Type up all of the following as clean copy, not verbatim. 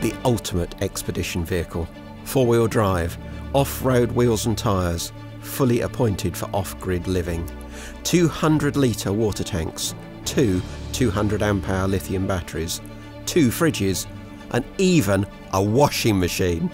the ultimate expedition vehicle. Four-wheel drive, off-road wheels and tyres, fully appointed for off-grid living. 200-litre water tanks, two 200-amp-hour lithium batteries, two fridges, and even a washing machine.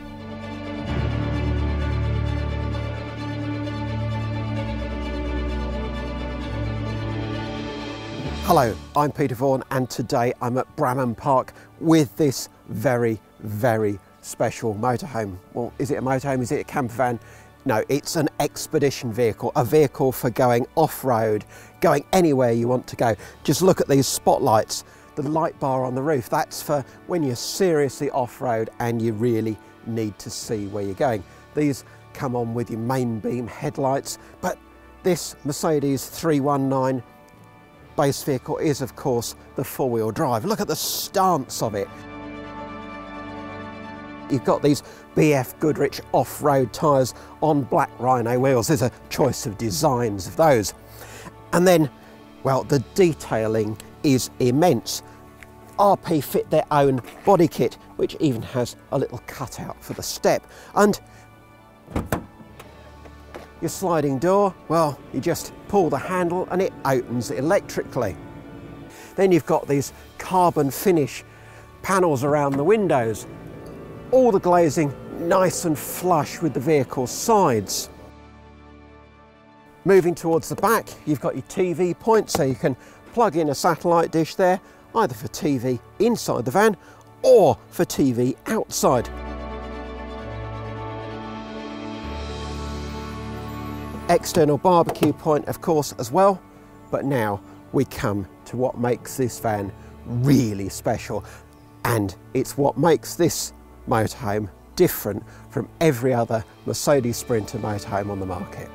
Hello, I'm Peter Vaughan, and today I'm at Bramham Park with this very, very special motorhome. Well, is it a motorhome? Is it a camper van? No, it's an expedition vehicle, a vehicle for going off-road, going anywhere you want to go. Just look at these spotlights, the light bar on the roof. That's for when you're seriously off-road and you really need to see where you're going. These come on with your main beam headlights, but this Mercedes 319 base vehicle is, of course, the four-wheel drive. Look at the stance of it. You've got these BF Goodrich off-road tyres on black Rhino wheels. There's a choice of designs of those. And then, well, the detailing is immense. RP fit their own body kit, which even has a little cutout for the step. And your sliding door, well, you just pull the handle and it opens electrically. Then you've got these carbon finish panels around the windows. All the glazing nice and flush with the vehicle's sides. Moving towards the back, you've got your TV point, so you can plug in a satellite dish there, either for TV inside the van or for TV outside. External barbecue point, of course, as well. But now we come to what makes this van really special, and it's what makes this motorhome different from every other Mercedes Sprinter motorhome on the market.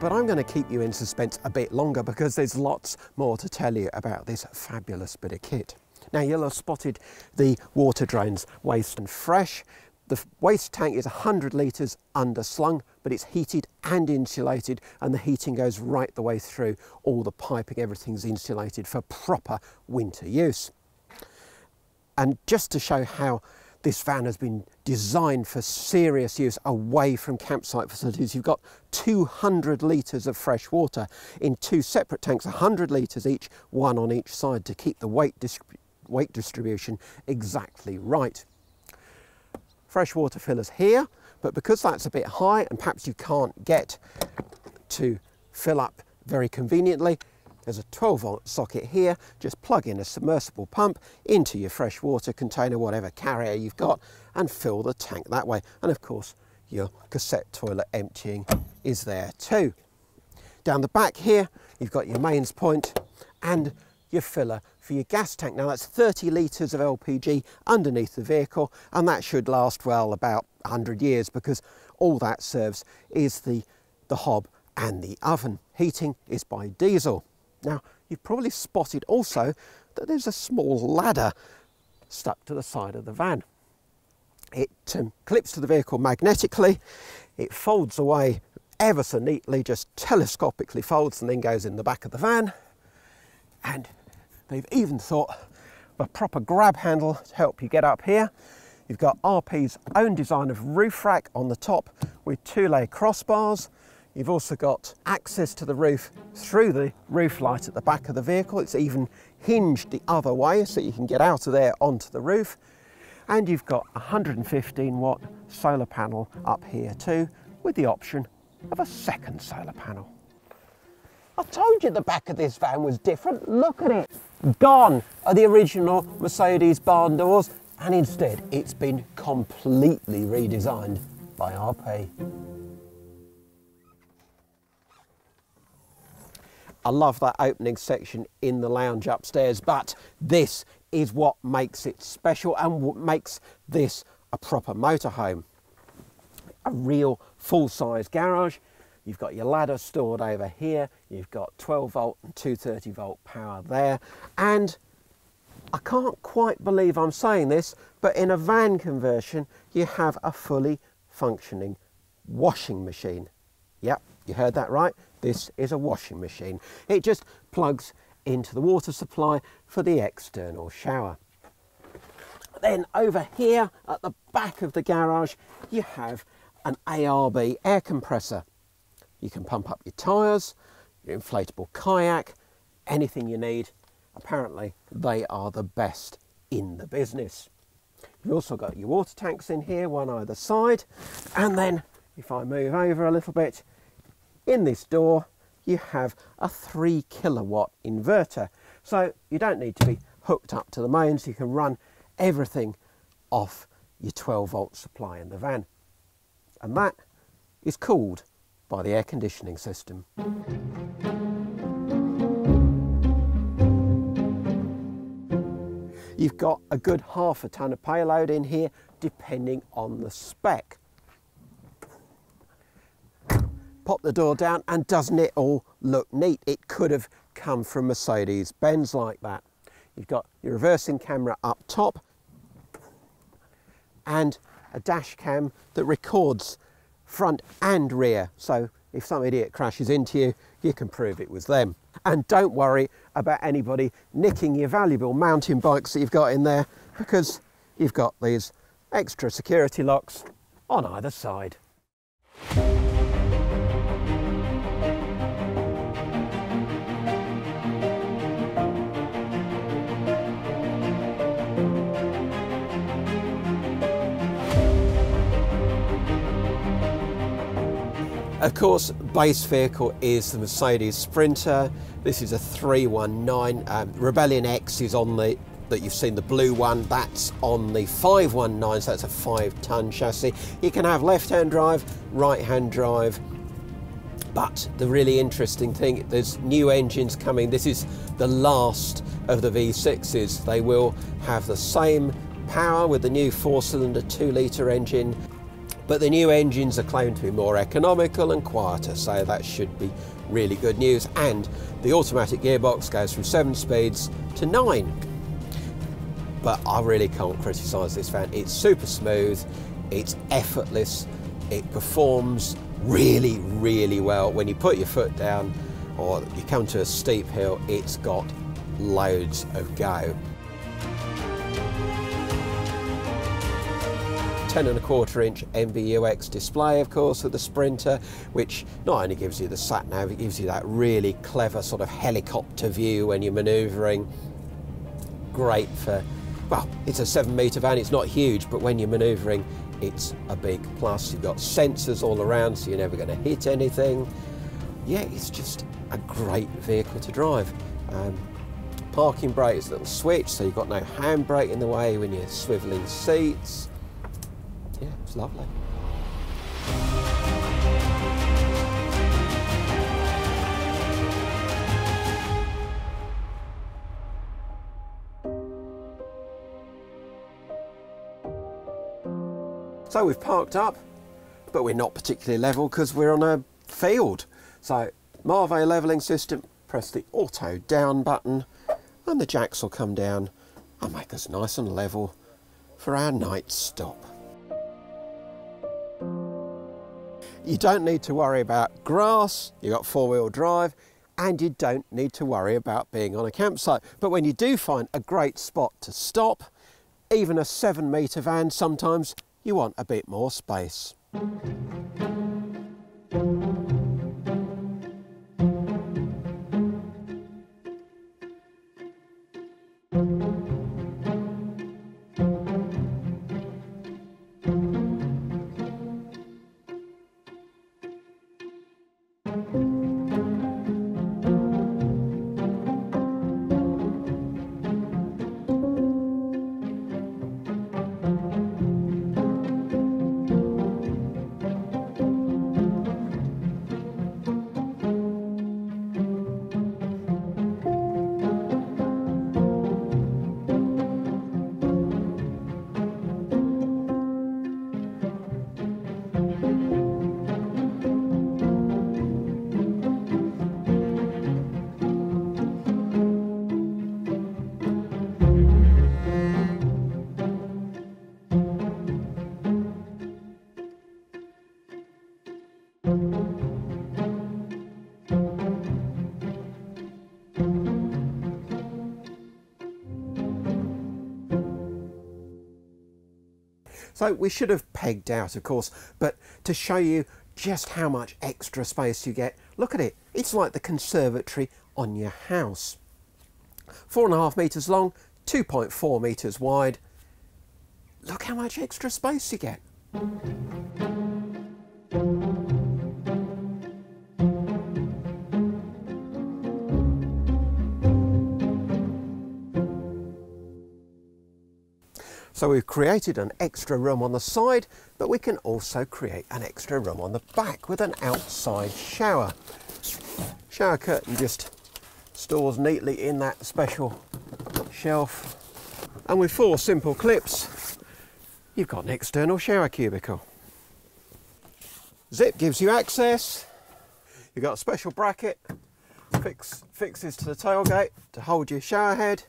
But I'm going to keep you in suspense a bit longer because there's lots more to tell you about this fabulous bit of kit. Now, you'll have spotted the water drains, waste and fresh. The waste tank is 100 litres underslung, but it's heated and insulated, and the heating goes right the way through. All the piping, everything's insulated for proper winter use. And just to show how this van has been designed for serious use away from campsite facilities, you've got 200 litres of fresh water in two separate tanks, 100 litres each, one on each side, to keep the weight distribution exactly right. Freshwater fillers here, but because that's a bit high and perhaps you can't get to fill up very conveniently, there's a 12-volt socket here. Just plug in a submersible pump into your freshwater container, whatever carrier you've got, and fill the tank that way. And of course, your cassette toilet emptying is there too. Down the back here, you've got your mains point and your filler for your gas tank. Now, that's 30 litres of LPG underneath the vehicle, and that should last, well, about 100 years, because all that serves is the hob and the oven. Heating is by diesel. Now, you've probably spotted also that there's a small ladder stuck to the side of the van. It clips to the vehicle magnetically. It folds away ever so neatly, just telescopically folds, and then goes in the back of the van. And they've even thought of a proper grab handle to help you get up here. You've got RP's own design of roof rack on the top with two-layer crossbars. You've also got access to the roof through the roof light at the back of the vehicle. It's even hinged the other way so you can get out of there onto the roof. And you've got a 115-watt solar panel up here too, with the option of a second solar panel. I told you the back of this van was different. Look at it. Gone are the original Mercedes barn doors, and instead it's been completely redesigned by RP. I love that opening section in the lounge upstairs, but this is what makes it special and what makes this a proper motorhome. A real full-size garage. You've got your ladder stored over here, you've got 12 volt and 230 volt power there, and I can't quite believe I'm saying this, but in a van conversion you have a fully functioning washing machine. Yep, you heard that right, this is a washing machine. It just plugs into the water supply for the external shower. Then over here at the back of the garage, you have an ARB air compressor. You can pump up your tyres, your inflatable kayak, anything you need. Apparently they are the best in the business. You've also got your water tanks in here, one either side. And then if I move over a little bit, in this door you have a 3 kilowatt inverter. So you don't need to be hooked up to the mains. You can run everything off your 12 volt supply in the van. And that is cooled by the air conditioning system. You've got a good half a tonne of payload in here, depending on the spec. Pop the door down, and doesn't it all look neat? It could have come from Mercedes-Benz like that. You've got your reversing camera up top and a dash cam that records front and rear. So if some idiot crashes into you, you can prove it was them. And don't worry about anybody nicking your valuable mountain bikes that you've got in there, because you've got these extra security locks on either side. Of course, base vehicle is the Mercedes Sprinter. This is a 319. Rebellion X is on the, that you've seen, the blue one, that's on the 519, so that's a 5-ton chassis. You can have left-hand drive, right-hand drive, but the really interesting thing, there's new engines coming. This is the last of the V6s. They will have the same power with the new 4-cylinder 2-litre engine, but the new engines are claimed to be more economical and quieter, so that should be really good news. And the automatic gearbox goes from 7 speeds to 9. But I really can't criticise this van. It's super smooth, it's effortless, it performs really, really well. When you put your foot down or you come to a steep hill, it's got loads of go. 10.25-inch MBUX display, of course, with the Sprinter, which not only gives you the sat nav, it gives you that really clever sort of helicopter view when you're manoeuvring. Great for, well, it's a 7-metre van, it's not huge, but when you're manoeuvring, it's a big plus. You've got sensors all around, so you're never going to hit anything. Yeah, it's just a great vehicle to drive. Parking brake is a little switch, so you've got no handbrake in the way when you're swivelling seats. Yeah, it's lovely. So we've parked up, but we're not particularly level because we're on a field. So Marve levelling system, press the auto down button and the jacks will come down and make us nice and level for our night's stop. You don't need to worry about grass, you've got 4-wheel drive, and you don't need to worry about being on a campsite. But when you do find a great spot to stop, even a 7-metre van, sometimes you want a bit more space. So we should have pegged out, of course, but to show you just how much extra space you get, look at it. It's like the conservatory on your house. 4.5 metres long, 2.4 metres wide. Look how much extra space you get. So we've created an extra room on the side, but we can also create an extra room on the back with an outside shower. Shower curtain just stores neatly in that special shelf. And with 4 simple clips, you've got an external shower cubicle. Zip gives you access. You've got a special bracket, fixes to the tailgate to hold your shower head,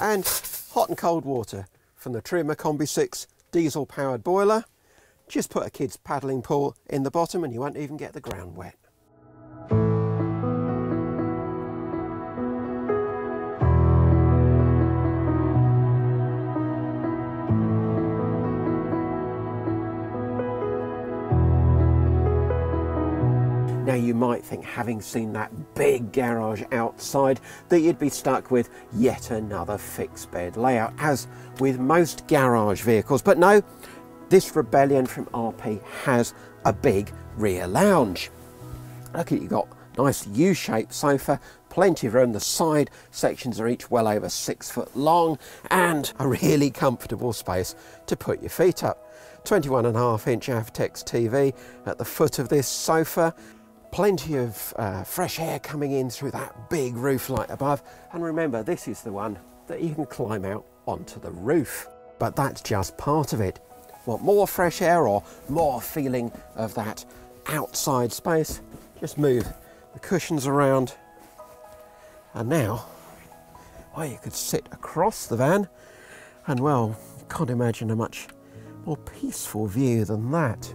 and hot and cold water from the Trimmer Combi 6 diesel powered boiler. Just put a kid's paddling pool in the bottom and you won't even get the ground wet. Now you might think, having seen that big garage outside, that you'd be stuck with yet another fixed bed layout, as with most garage vehicles. But no, this Rebellion from RP has a big rear lounge. Look, you've got nice U-shaped sofa, plenty of room. The side sections are each well over 6 foot long, and a really comfortable space to put your feet up. 21.5-inch Avtex TV at the foot of this sofa. Plenty of fresh air coming in through that big roof light above. And remember, this is the one that you can climb out onto the roof. But that's just part of it. Want more fresh air or more feeling of that outside space? Just move the cushions around. And now, well, you could sit across the van. And well, you can't imagine a much more peaceful view than that.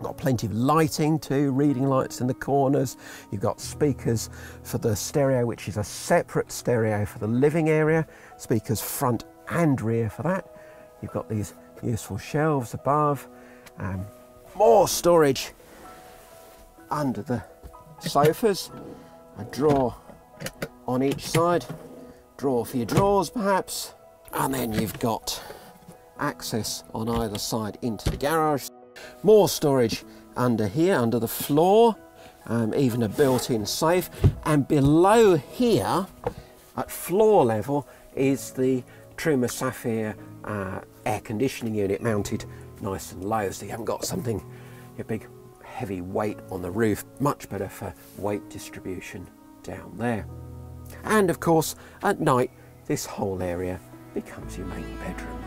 Got plenty of lighting too, reading lights in the corners. You've got speakers for the stereo, which is a separate stereo for the living area. Speakers front and rear for that. You've got these useful shelves above. More storage under the sofas. A drawer on each side. Drawer for your drawers perhaps. And then you've got access on either side into the garage. More storage under here, under the floor, even a built-in safe. And below here, at floor level, is the Truma Sapphire air conditioning unit, mounted nice and low, so you haven't got something, your big heavy weight on the roof. Much better for weight distribution down there. And of course, at night, this whole area becomes your main bedroom.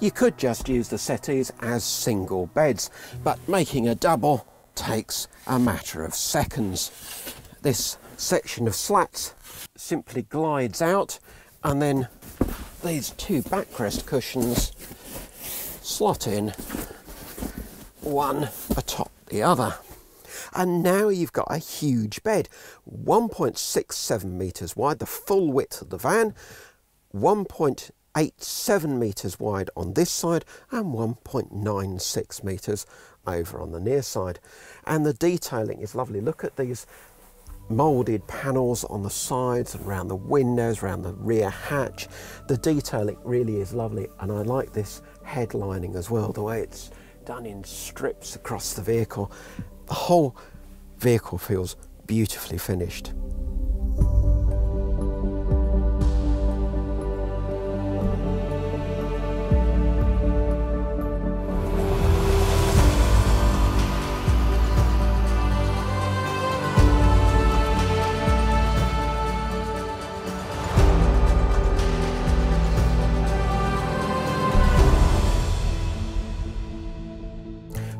You could just use the settees as single beds, but making a double takes a matter of seconds. This section of slats simply glides out, and then these 2 backrest cushions slot in, one atop the other. And now you've got a huge bed, 1.67 metres wide, the full width of the van, 1.87 metres wide on this side and 1.96 metres over on the near side. And the detailing is lovely. Look at these moulded panels on the sides and around the windows, around the rear hatch. The detailing really is lovely, and I like this headlining as well, the way it's done in strips across the vehicle. The whole vehicle feels beautifully finished.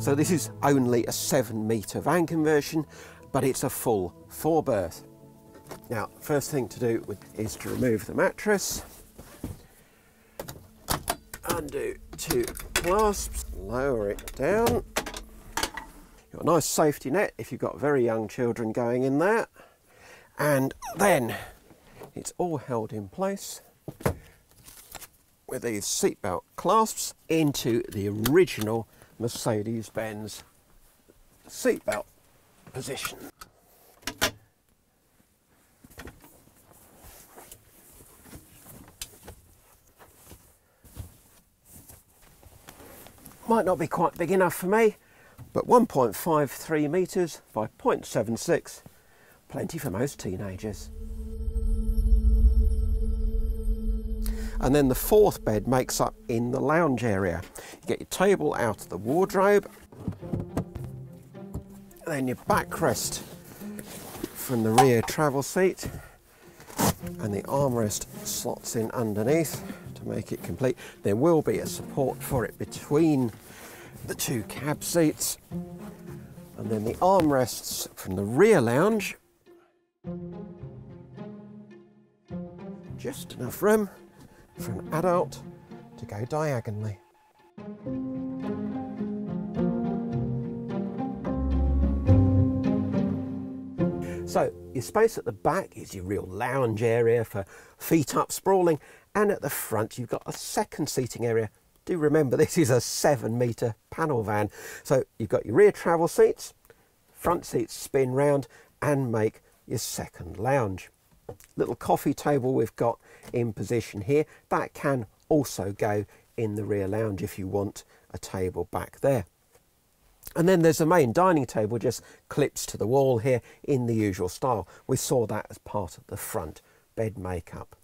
So this is only a 7-metre van conversion, but it's a full 4-berth. Now, first thing to do is to remove the mattress, undo 2 clasps, lower it down. You've got a nice safety net if you've got very young children going in there. and then it's all held in place with these seatbelt clasps into the original Mercedes-Benz seatbelt position. Might not be quite big enough for me, but 1.53 metres by 0.76, plenty for most teenagers. And then the fourth bed makes up in the lounge area. You get your table out of the wardrobe, and then your backrest from the rear travel seat, and the armrest slots in underneath to make it complete. There will be a support for it between the two cab seats, and then the armrests from the rear lounge. Just enough room for an adult to go diagonally. So your space at the back is your real lounge area for feet up sprawling, and at the front you've got a second seating area. Do remember this is a 7 metre panel van, so you've got your rear travel seats, front seats spin round and make your second lounge. Little coffee table we've got in position here, that can also go in the rear lounge if you want a table back there. And then there's the main dining table, just clips to the wall here in the usual style. We saw that as part of the front bed makeup.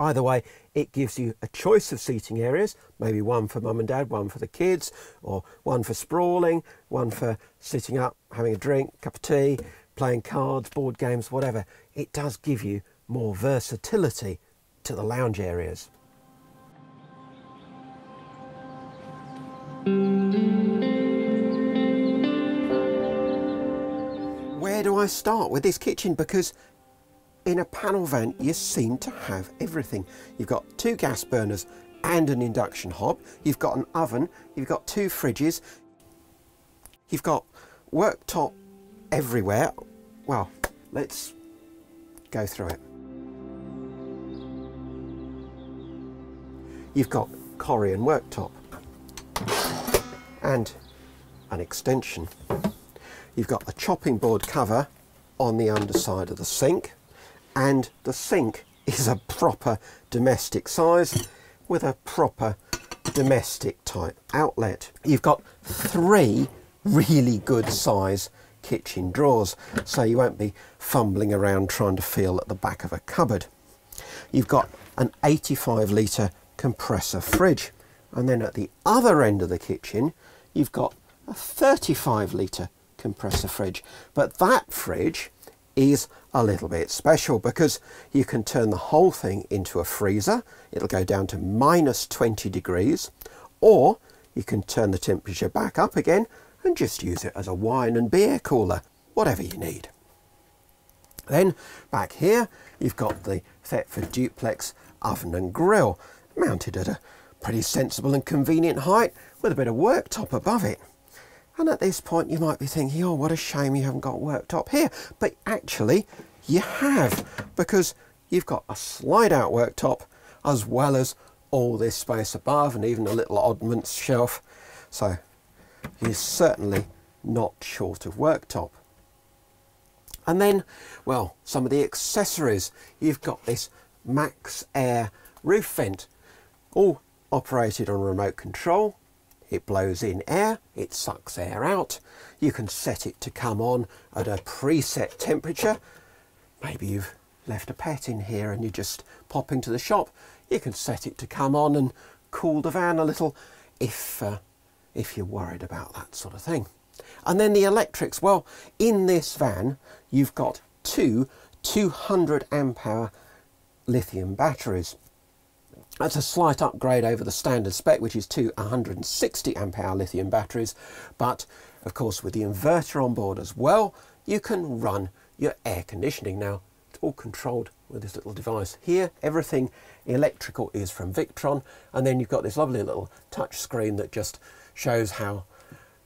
Either way, it gives you a choice of seating areas, maybe one for mum and dad, one for the kids, or one for sprawling, one for sitting up, having a drink, cup of tea, playing cards, board games, whatever. It does give you more versatility to the lounge areas. Where do I start with this kitchen? Because in a panel van you seem to have everything. You've got two gas burners and an induction hob, you've got an oven, you've got two fridges, you've got worktop everywhere. Well, let's go through it. You've got Corian worktop and an extension. You've got the chopping board cover on the underside of the sink, and the sink is a proper domestic size with a proper domestic type outlet. You've got three really good size kitchen drawers, so you won't be fumbling around trying to feel at the back of a cupboard. You've got an 85 litre compressor fridge, and then at the other end of the kitchen you've got a 35 litre compressor fridge, but that fridge is a little bit special because you can turn the whole thing into a freezer. It'll go down to -20 degrees, or you can turn the temperature back up again and just use it as a wine and beer cooler, whatever you need. Then back here you've got the Thetford Duplex oven and grill, mounted at a pretty sensible and convenient height with a bit of worktop above it. And at this point you might be thinking, oh, what a shame you haven't got worktop here, but actually you have, because you've got a slide out worktop as well as all this space above and even a little oddments shelf, so you're certainly not short of worktop. And then, well, some of the accessories. You've got this Max Air roof vent, all operated on remote control. It blows in air, it sucks air out. You can set it to come on at a preset temperature. Maybe you've left a pet in here and you just pop into the shop. You can set it to come on and cool the van a little if you're worried about that sort of thing. And then the electrics. Well, in this van you've got two 200 amp hour lithium batteries. That's a slight upgrade over the standard spec, which is two 160 amp hour lithium batteries, but of course with the inverter on board as well, you can run your air conditioning. Now it's all controlled with this little device here. Everything electrical is from Victron, and then you've got this lovely little touch screen that just shows how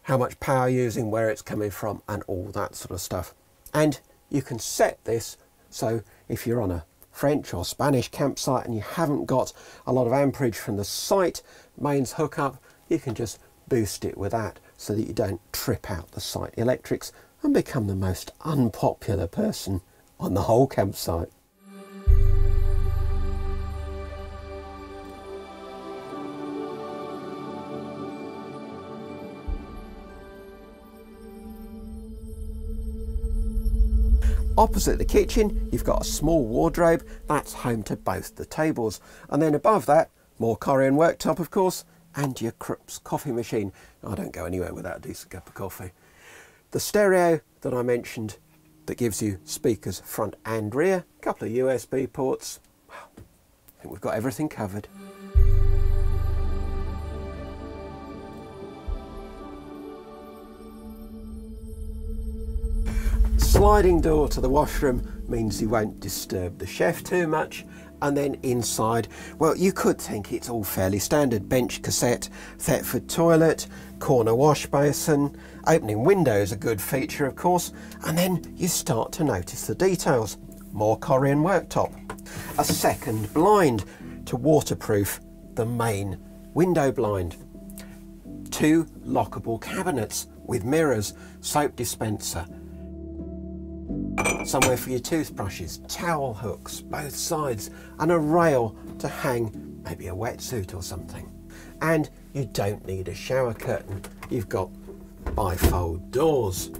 much power you're using, where it's coming from and all that sort of stuff. And you can set this So if you're on a French or Spanish campsite and you haven't got a lot of amperage from the site mains hookup, you can just boost it with that so that you don't trip out the site electrics and become the most unpopular person on the whole campsite. Opposite the kitchen, you've got a small wardrobe that's home to both the tables, and then above that, more Corian worktop of course, and your Krups coffee machine. I don't go anywhere without a decent cup of coffee. The stereo that I mentioned that gives you speakers front and rear, a couple of USB ports. Well, I think we've got everything covered. Sliding door to the washroom means you won't disturb the chef too much, and then inside, well, you could think it's all fairly standard: bench cassette, Thetford toilet, corner wash basin. Opening window is a good feature of course, and then you start to notice the details. More Corian worktop, a second blind to waterproof the main window blind, two lockable cabinets with mirrors, soap dispenser, somewhere for your toothbrushes, towel hooks both sides, and a rail to hang maybe a wetsuit or something. And you don't need a shower curtain, you've got bifold doors.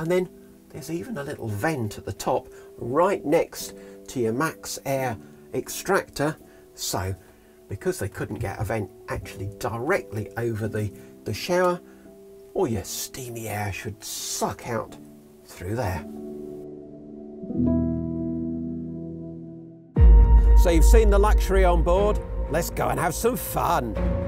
And then there's even a little vent at the top right next to your Max Air extractor. So because they couldn't get a vent actually directly over the shower, all your steamy air should suck out through there. So you've seen the luxury on board, let's go and have some fun.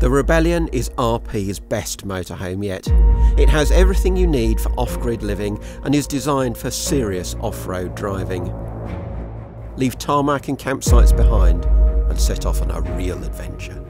The Rebellion is RP's best motorhome yet. It has everything you need for off-grid living and is designed for serious off-road driving. Leave tarmac and campsites behind and set off on a real adventure.